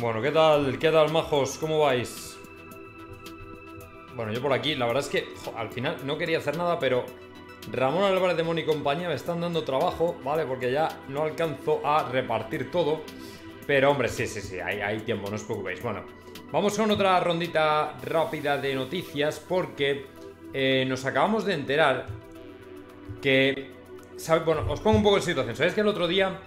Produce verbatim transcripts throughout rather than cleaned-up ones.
Bueno, ¿qué tal? ¿Qué tal, majos? ¿Cómo vais? Bueno, yo por aquí, la verdad es que jo, al final no quería hacer nada, pero Ramón Álvarez de Mon y compañía me están dando trabajo, ¿vale? Porque ya no alcanzo a repartir todo. Pero, hombre, sí, sí, sí, hay, hay tiempo, no os preocupéis. Bueno, vamos con otra rondita rápida de noticias porque eh, nos acabamos de enterar que... ¿sabe? Bueno, os pongo un poco en situación. ¿Sabéis que el otro día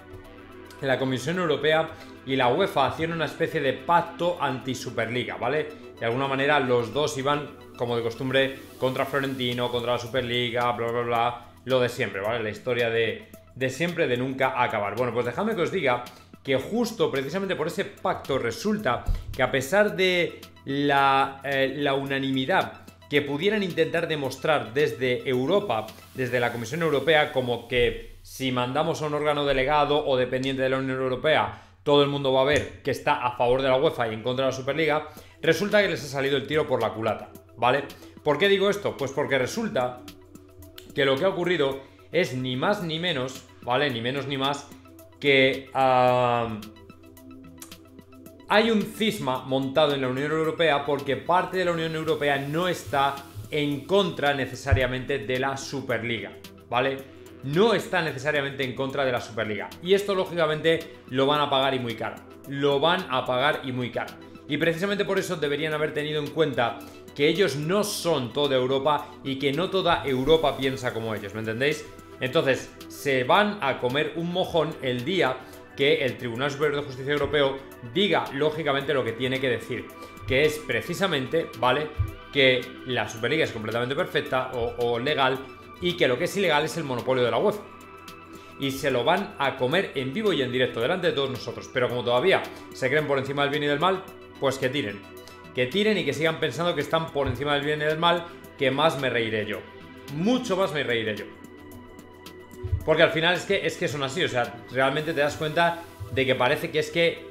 la Comisión Europea y la UEFA hicieron una especie de pacto anti-Superliga, ¿vale? De alguna manera los dos iban, como de costumbre, contra Florentino, contra la Superliga, bla, bla, bla, lo de siempre, ¿vale? La historia de, de siempre, de nunca acabar. Bueno, pues dejadme que os diga que justo precisamente por ese pacto resulta que a pesar de la, eh, la unanimidad que pudieran intentar demostrar desde Europa, desde la Comisión Europea, como que si mandamos a un órgano delegado o dependiente de la Unión Europea, todo el mundo va a ver que está a favor de la UEFA y en contra de la Superliga, resulta que les ha salido el tiro por la culata, ¿vale? ¿Por qué digo esto? Pues porque resulta que lo que ha ocurrido es ni más ni menos, ¿vale? Ni menos ni más que uh, hay un cisma montado en la Unión Europea porque parte de la Unión Europea no está en contra necesariamente de la Superliga, ¿vale? No está necesariamente en contra de la Superliga. Y esto, lógicamente, lo van a pagar y muy caro. Lo van a pagar y muy caro. Y precisamente por eso deberían haber tenido en cuenta que ellos no son toda Europa y que no toda Europa piensa como ellos, ¿me entendéis? Entonces, se van a comer un mojón el día que el Tribunal Superior de Justicia Europeo diga, lógicamente, lo que tiene que decir. Que es precisamente, ¿vale?, que la Superliga es completamente perfecta o, o legal, y que lo que es ilegal es el monopolio de la UEFA. Y se lo van a comer en vivo y en directo delante de todos nosotros. Pero como todavía se creen por encima del bien y del mal, pues que tiren. Que tiren y que sigan pensando que están por encima del bien y del mal, que más me reiré yo. Mucho más me reiré yo. Porque al final es que, es que son así. O sea, realmente te das cuenta de que parece que es que